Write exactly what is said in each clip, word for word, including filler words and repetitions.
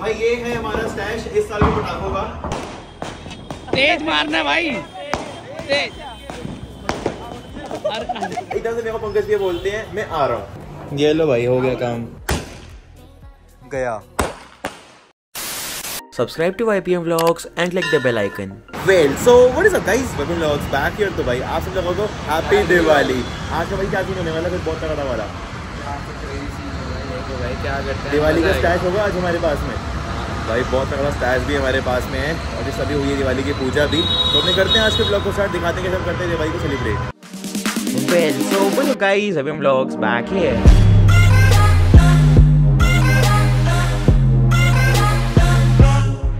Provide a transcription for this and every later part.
भाई ये है हमारा स्टैश इस साल के पटाखों का। तेज मारना भाई तेज। इधर से मेरे को पंकज भैया बोलते हैं मैं आ रहा हूँ। ये लो भाई हो गया काम गया। Subscribe to Y P M Vlogs and click the bell icon. Well, so what is up guys? Y P M Vlogs back here तो भाई आप सब लोगों को Happy Diwali। आज का भाई क्या सीन होने वाला है? बहुत तगड़ा वाला। भाई क्या करते हैं? दिवाली का स्टैश होगा आज हमारे पास में। भाई बहुत तगड़ा स्टैश भी हमारे पास में है और जिस अभी हुई है दिवाली की पूजा भी। तो अपने करते हैं आज के ब्लॉग को स्टार्ट, दिखाते हैं कैसे करते हैं दिवाली को celebrate. Well, so what up guys? Y P M Vlogs back here.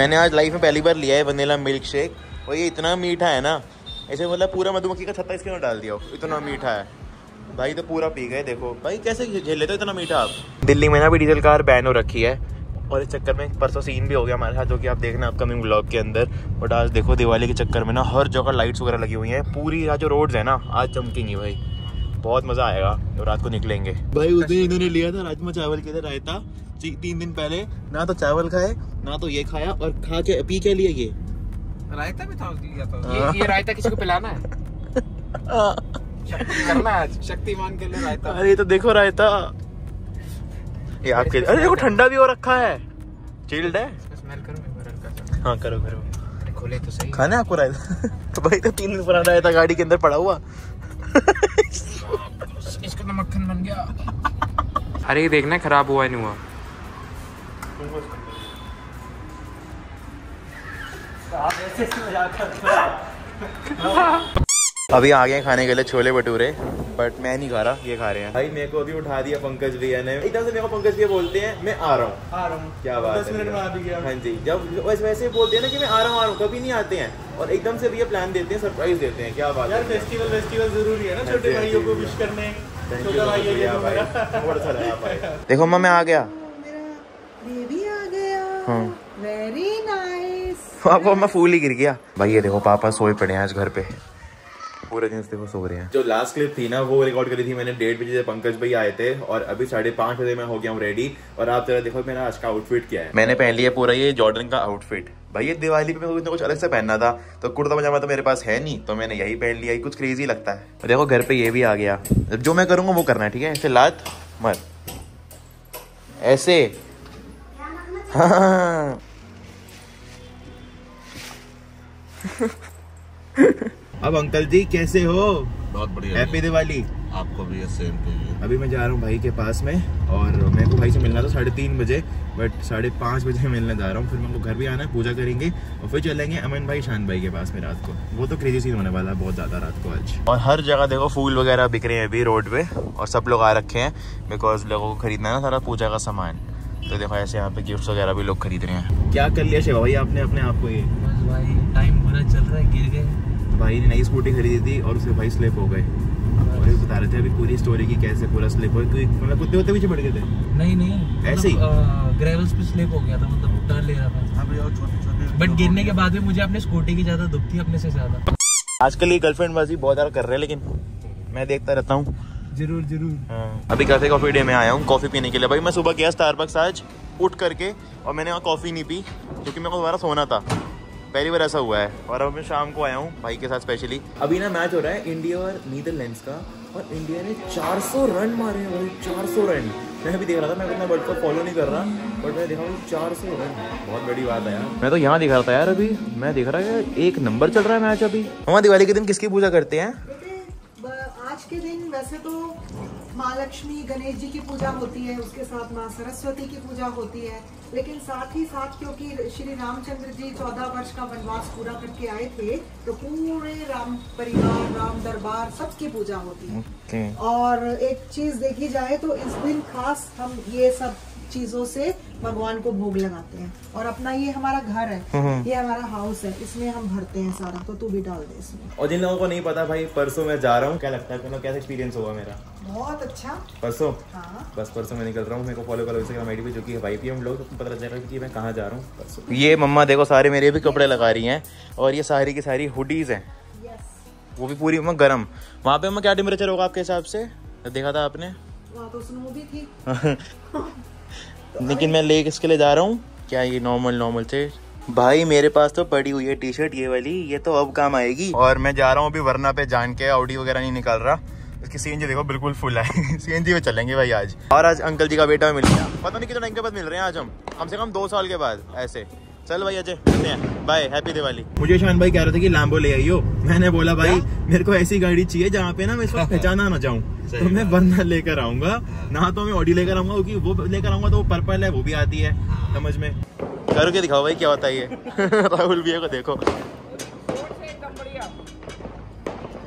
मैंने आज लाइफ में पहली बार लिया है वनीला मिल्क शेक और ये इतना मीठा है ना, ऐसे मतलब पूरा मधुमक्खी का छत्ता इसके अंदर डाल दिया, इतना मीठा है भाई। तो पूरा पी गए। देखो भाई कैसे झेल लेते हो इतना मीठा आप। दिल्ली में ना भी डीजल कार बैन हो रखी है और इस चक्कर में परसों सीन भी हो गया हमारे साथ, जो कि आप देखना अपकमिंग व्लॉग के अंदर। बट आज देखो दिवाली के चक्कर में ना हर जगह लाइट्स वगैरह लगी हुई हैं, पूरी जो रोड्स है ना आज चमकेंगी भाई, बहुत मज़ा आएगा। तो रात को निकलेंगे भाई। उस दिन इन्होंने लिया था राजमा चावल के अंदर रायता, तीन दिन पहले ना तो चावल खाए ना तो ये खाया और खा के पी के लिए ये रायता भी था, लिया था। ये, ये रायता किसी को पिलाना है शक्ति करना आज, शक्तिमान के लिए रायता। अरे तो देखो रायता ये आपके, अरे देखो ठंडा भी हो रखा है, चिल्ड है। हाँ करो करो, खोले तो सही। खाना आपको रायता? तो भाई तो तीन दिन पुराना रायता गाड़ी के अंदर पड़ा हुआ। इसका मक्खन बन गया। अरे देखना खराब हुआ नहीं हुआ। अभी आ गए खाने के लिए छोले भटूरे, बट मैं नहीं खा रहा, ये खा रहे हैं भाई। मेरे को अभी उठा दिया पंकज भैया ने, एकदम से मेरे को पंकज भैया बोलते हैं मैं आ रहा हूँ आ रहा हूँ। क्या बात है, दस मिनट में आ भी गया। हाँ जी, जब वैसे बोलते हैं ना कि मैं आ रहा हूँ आ रहा हूँ, कभी नहीं आते हैं और एकदम से भैया प्लान देते हैं, सरप्राइज देते हैं। क्या बात है यार, फेस्टिवल फेस्टिवल जरूरी है ना छोटे भाइयों को विश करने। देखो मैं आ गया, वेरी नाइस। आपको मैं फूल ही गिर गया भाई। ये देखो पापा सोए पड़े हैं आज घर पे, पूरे दिन देखो सो रहे हैं। जो लास्ट क्लिप थी ना वो रिकॉर्ड करी थी मैंने डेढ़ बजे, जब पंकज भाई आए थे, और अभी साढ़े पाँच बजे मैं हो गया हूँ रेडी। और आप जरा देखो मेरा आज का आउटफिट क्या है। मैंने पहन लिया पूरा ये जॉर्डन का आउटफिट भाई। ये दिवाली पे मुझे कुछ अलग से पहनना था, तो कुर्ता पजामा तो मेरे पास है नहीं, तो मैंने यही पहन लिया। कुछ क्रेजी लगता है। और देखो घर पे ये भी आ गया, जो मैं करूँगा वो करना है, ठीक है। ऐसे लात मर ऐसे, हाँ। अब अंकल जी कैसे हो? बहुत बढ़िया। हैप्पी दिवाली। आपको भी सेम टू यू। अभी मैं जा रहा हूँ भाई के पास में, और मेरे को भाई से मिलना था साढ़े तीन बजे, बट साढ़े पाँच बजे मिलने जा रहा हूँ। फिर मेरे को घर भी आना है, पूजा करेंगे और फिर चलेंगे अमन भाई शान भाई के पास में रात को। वो तो क्रेजी सीन होने वाला है बहुत ज़्यादा रात को आज। और हर जगह देखो फूल वगैरह बिक रहे हैं अभी रोड पर, और सब लोग आ रखे हैं बिकॉज लोगों को खरीदना है ना सारा पूजा का सामान। तो देखो ऐसे यहाँ पे गिफ्ट्स वगैरह भी लोग खरीद रहे हैं। क्या कर लिया शिव भाई आपने अपने आप को? ये बस भाई टाइम बुरा चल रहा है, गिर गए। भाई ने नई स्कूटी खरीदी थी और उसे भाई स्लिप हो गए, और ये बता रहे थे अभी पूरी स्टोरी की कैसे पूरा स्लिप हो गई। मतलब कुत्ते होते पीछे पड़ गए थे? नहीं नहीं, ऐसे ही ग्रेवल्स पे स्लिप हो गया था, मतलब उतार ले रहा था। हाँ भाई, और छोटे छोटे, बट गिरने के बाद भी मुझे अपने स्कूटी की ज़्यादा दुख थी अपने से ज़्यादा। आजकल ये गर्लफ्रेंड बाजी बहुत ज़्यादा कर रहे हैं, लेकिन मैं देखता रहता हूँ। जरूर जरूर। अभी कैफे कॉफी डे में आया हूँ कॉफी पीने के लिए। भाई मैं सुबह गया स्टारबक्स आज उठ करके, और मैंने वहाँ कॉफी नहीं पी क्योंकि मेरे को दोबारा सोना था, पहली बार ऐसा हुआ है। और अब मैं शाम को आया हूँ भाई के साथ स्पेशली। अभी ना मैच हो रहा है इंडिया और नीदरलैंड्स का, और इंडिया ने चार सौ रन मारे हैं भाई, चार सौ रन। मैं भी देख रहा था, मैं अपना वर्ल्ड कप फॉलो नहीं कर रहा, बट मैं देखा हूँ चार सौ रन, बहुत बड़ी बात है यार। मैं तो यहाँ दिख रहा था यार, अभी मैं देख रहा है एक नंबर चल रहा है मैच। अभी हम दिवाली के दिन किसकी पूजा करते हैं? आज के दिन वैसे तो माँ लक्ष्मी गणेश जी की पूजा होती है, उसके साथ माँ सरस्वती की पूजा होती है, लेकिन साथ ही साथ क्योंकि श्री रामचंद्र जी चौदह वर्ष का वनवास पूरा करके आए थे, तो पूरे राम परिवार राम दरबार सबकी पूजा होती है। okay. और एक चीज देखी जाए तो इस दिन खास हम ये सब चीजों से भगवान को भोग लगाते हैं। और अपना ये हमारा घर है, ये हमारा हाउस है, इसमें हम भरते हैं सारा, तो तू भी डाल दे इसमें। और जिन लोगों को नहीं पता भाई, परसों मैं जा रहा हूँ। क्या लगता है तुम्हें, कैसा एक्सपीरियंस हुआ मेरा? बहुत अच्छा। परसों? हाँ। बस परसों मैं निकल रहा हूँ, मेरे को फॉलो करो इंस्टाग्राम आईडी पे जो कि वाईपीएम व्लॉग्स, तो पता चलेगा कि मैं कहाँ जा रहा हूँ परसों। ये मम्मा देखो सारे मेरे भी कपड़े लगा रही हैं, और ये सारी की सारी हुडीज हैं, वो भी पूरी गर्म। वहाँ पे क्या टेम्परेचर होगा आपके हिसाब से, देखा था आपने? लेकिन मैं ले इसके लिए जा रहा हूँ क्या ये नॉर्मल नॉर्मल से। भाई मेरे पास तो पड़ी हुई है टी शर्ट ये वाली, ये तो अब काम आएगी। और मैं जा रहा हूँ अभी वरना पे जान के, ऑडी वगैरह नहीं निकाल रहा। उसकी सी एन जी देखो बिल्कुल फुल है। सी एन जी में चलेंगे भाई आज। और आज अंकल जी का बेटा मिल गया, पता नहीं कितने इनके बाद मिल रहे हैं आज हम, कम से कम दो साल के बाद ऐसे। चल भाई अजय मिलते हैं, बाय, हैप्पी दिवाली। मुझे शान भाई कह रहे थे कि लैम्बो ले आइयो, मैंने बोला भाई मेरे को ऐसी गाड़ी चाहिए जहाँ पे ना मैं इसको पहचाना ना जाऊँ, तो मैं वरना लेकर आऊंगा ना, तो मैं ऑडी लेकर आऊंगा क्योंकि वो लेकर आऊंगा तो वो पर्पल है, वो भी आती है समझ में। करके दिखाओ भाई क्या होता है ये। राहुल भैया को देखो,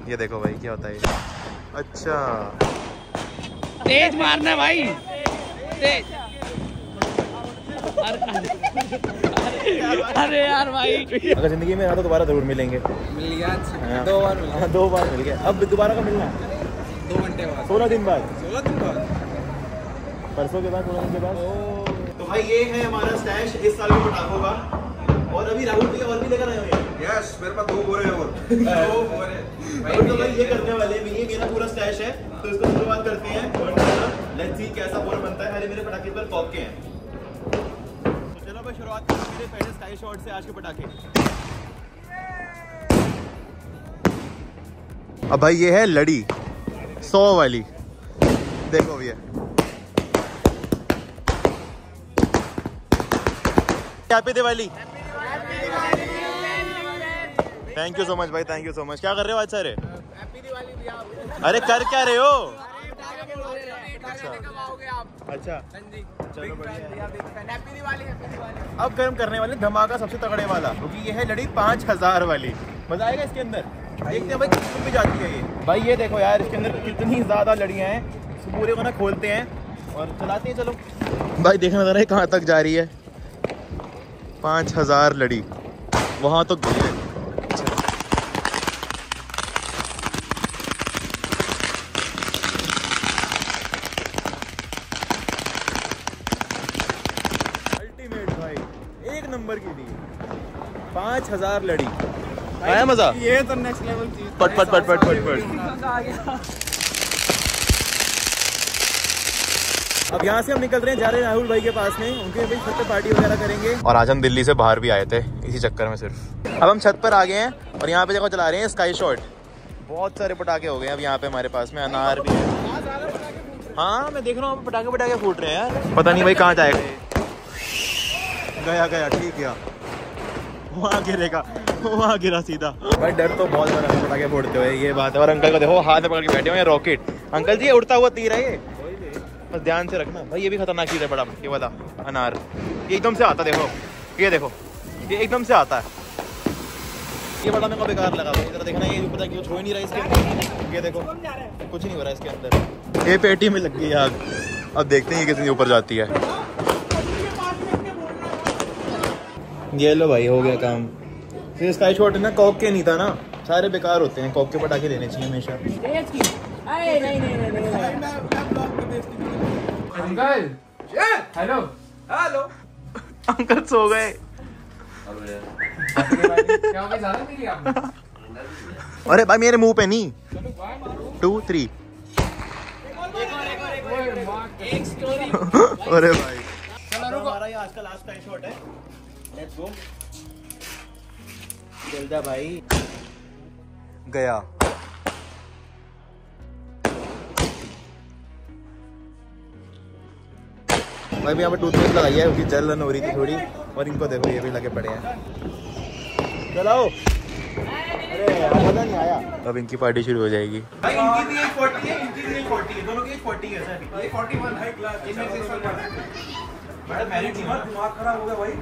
ये देखो भाई क्या होता है। अच्छा तेज मारना भाई, तेज। अरे यार भाई, अगर जिंदगी में ना तो दोबारा जरूर मिलेंगे। मिल गया दो बार, मिला दो बार मिल गया, अब दोबारा का मिलना दो घंटे बाद, सोलह दिन बाद, सोलह दिन बाद, परसों के बाद, सोलह दिन के बाद। तो भाई ये है हमारा स्टैश इस साल के पटाखों का। और अभी राहुल भैया और भी लेकर आए हुए हैं। यस मेरे पास दो बोरे हैं और दो बोरे भाई। तो भाई ये करने वाले हैं, ये मेरा पूरा स्टैश है, तो इसको शुरुआत करते हैं। लेट्स सी कैसा बोरा बनता है। अरे मेरे पटाखे पर कॉक के हैं, तो चलो भाई शुरुआत करते हैं मेरे पहले स्काई शॉट से आज के पटाखे। अब भाई ये है लड़ी सौ वाली, देखो भैया happy Diwali. Thank you so much भाई, थैंक यू सो मच। क्या कर रहे हो आज सारे? अरे कर क्या रहे हो? अच्छा अब गर्म करने वाले धमाका सबसे तगड़े वाला, क्योंकि ये है लड़ी पाँच हजार वाली। मजा आएगा इसके अंदर, देखते हैं भाई कितनी भी जाती है ये। भाई ये देखो यार इसके अंदर कितनी ज्यादा लड़ियाँ हैं। पूरे को ना खोलते हैं और चलाते हैं। चलो भाई देखना जरा कहाँ तक जा रही है। पाँच हजार लड़ी वहाँ तो गई है। अल्टीमेट भाई एक नंबर की दी, पाँच हजार लड़ी। आया मजा, ये तो नेक्स्ट लेवल चीज। पट पट पट पट पट पट। अब यहाँ से हम निकल रहे हैं, जा रहे हैं राहुल भाई के पास में, उनके भाई छत पे पार्टी वगैरह करेंगे। और आज हम दिल्ली से बाहर भी आए थे इसी चक्कर में सिर्फ। अब हम छत पर आ गए हैं और यहाँ पे देखो चला रहे हैं स्काई शॉट। बहुत सारे पटाखे हो गए हैं अब यहाँ पे हमारे पास में, अनार भी है। हाँ मैं देख रहा हूँ पटाखे पटाखे फूट रहे हैं यार, पता नहीं भाई कहाँ जाएगा। गया गया ठीक गया, वहाँ गिरेगा, वहाँ गिरा सीधा। भाई डर तो बहुत सारा पटाखे फूटते हुए, ये बात है। और अंकल को देखो हाथ पकड़ के बैठे हुए हैं, रॉकेट। अंकल जी उड़ता हुआ तीर है ये, बस ध्यान से रखना भाई। ये भी खतरनाक चीज़ है बड़ा, ये वाला अनार। ये एकदम से आता, देखो ये देखो ये एकदम से आता है। ये बड़ा मेरे को बेकार लगा भाई, जरा देखना ये पता क्यों छोड़ नहीं रहा इसके अंदर। ये देखो कुछ नहीं हो रहा इसके अंदर, ये पेटी में लग गई आग। अब देखते हैं ये कितनी ऊपर जाती है। ये लो भाई हो गया काम। फिर स्काई शॉट ना कॉक के नहीं था ना, सारे बेकार होते हैं। कॉक के पटाखे लेने चाहिए हमेशा। अंकल हेलो हेलो, अंकल सो गए। अरे भाई मेरे मुंह पे नहीं। Two three. अरे भाई हमारा ये आज का लास्ट टाइम शॉट है, लेट्स गो। जल्दा भाई गया। भाई भी यहाँ पर टूथपेस्ट लगाई है क्योंकि जलन हो रही थी थोड़ी। और इनको देखो ये भी लगे पड़े हैं। चलाओ। अरे मजा नहीं आया। अब इनकी पार्टी शुरू हो जाएगी। भाई इनकी भी एक चालीस है, इनकी भी एक चालीस है, दोनों की एक चालीस है सर। ये इकतालीस है क्लास। इनमें से सर बड़ा मेरी दिमाग दिमाग खराब हो गया भाई।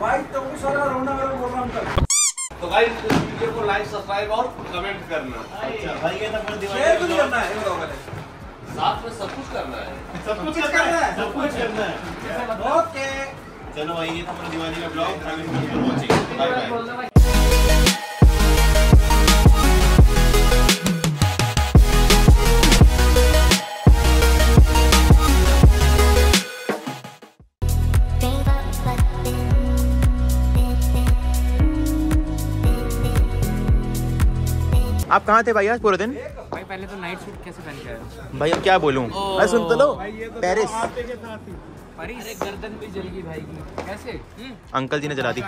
भाई तो वो सारा रोना वाला बोल रहा हूं अंकल। तो गाइस इस वीडियो को लाइक सब्सक्राइब और कमेंट करना। अच्छा भाई ये तो पूरा दिवाली करना है, ये लोग साथ में सब कुछ करना है, सब कुछ करना है, सब कुछ करना है। ओके चलो भाई ये हमारा दिवाली का ब्लॉग पहुंचे। बाय। आप कहाँ थे भाई आज पूरे दिन? भाई पहले तो नाइट सूट कैसे पहन के आए भाई, अब क्या बोलूं? अरे सुन तो लो, पेरिस। गर्दन भी जल गई भाई की। कैसे? अंकल जी ने जला दी।